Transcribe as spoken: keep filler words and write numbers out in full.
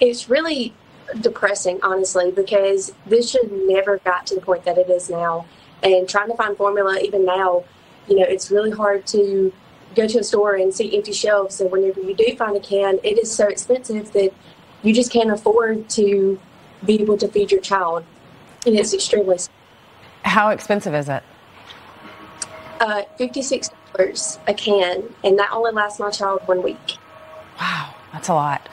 It's really depressing, honestly, because this should never got to the point that it is now. And trying to find formula even now, you know, it's really hard to go to a store and see empty shelves. And whenever you do find a can, it is so expensive that you just can't afford to be able to feed your child. And it's extremely. How expensive is it? Uh, fifty-six dollars a can, and that only lasts my child one week. Wow, that's a lot.